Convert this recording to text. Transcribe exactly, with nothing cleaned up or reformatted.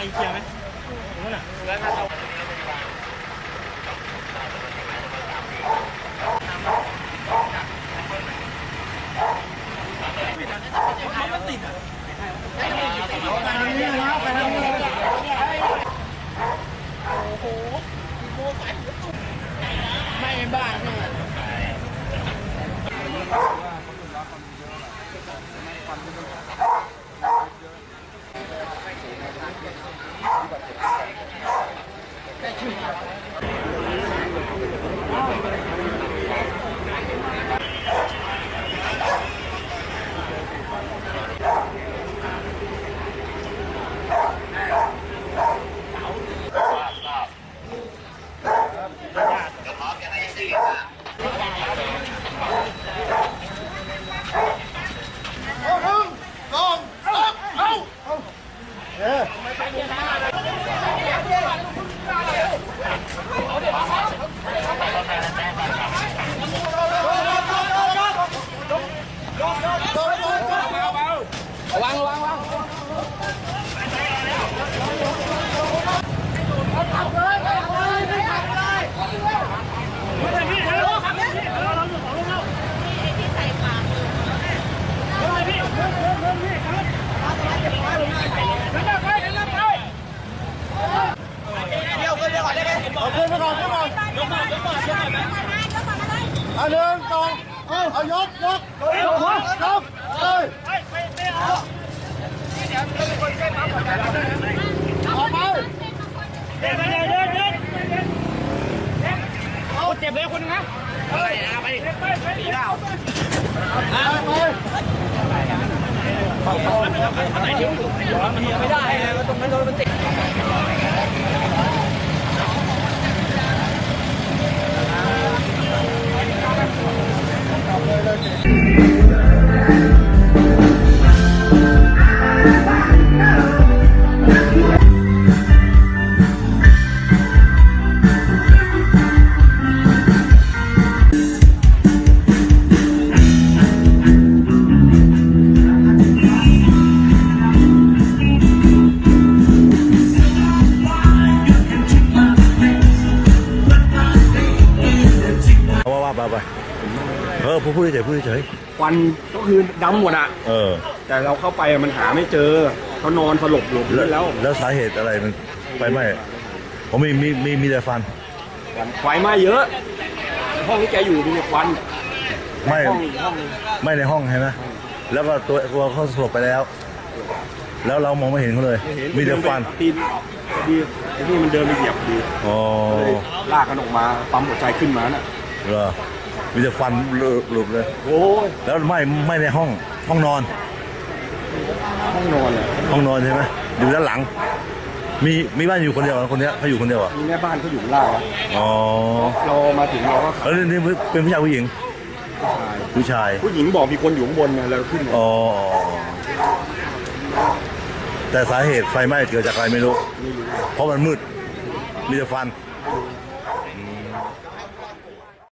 รเคลียร์ไหมตรงนั้นอ่ะแล้วถ้าเราติดอ่ะไปทางนี้แล้วไปทางนี้โอ้โหโม่ใส่หัวตุ่มไม่บ้าเนี่ยพูดเฉยพูดเฉยควันก็คือดำหมดอ่ะเออแต่เราเข้าไปมันหาไม่เจอเขานอนสลบหลบแล้วแล้วสาเหตุอะไรมันไฟไหม้ผมมีมีมีมีแต่ฟันไฟไหม้เยอะห้องที่แกอยู่มีแต่ควันไม่ไม่ในห้องใช่ไหมแล้วก็ตัวตัวเขาสลบไปแล้วแล้วเรามองไม่เห็นเขาเลยมีแต่ฟันตีนดีไอ้นี่มันเดินไปเหยียบดีอ๋อลากกันออกมาปั๊มหัวใจขึ้นมาน่ะเหรอมีแต่ฟันหลุดเลยโอ้ยแล้วไม่ไม่ในห้องห้องนอนห้องนอนห้องนอนใช่ไหมอยู่ด้านหลังมีมีบ้านอยู่คนเดียวคนนี้เขาอยู่คนเดียวอ่ะมีแม่บ้านเขาอยู่ล่างอ๋อเรามาถึงเราก็แล้วนี่เป็นผู้ชายผู้หญิงผู้ชายผู้หญิงบอกมีคนอยู่ข้างบนแล้วขึ้นอ๋อแต่สาเหตุไฟไหม้เกิดจากอะไรไม่รู้เพราะมันมืดมีแต่ฟัน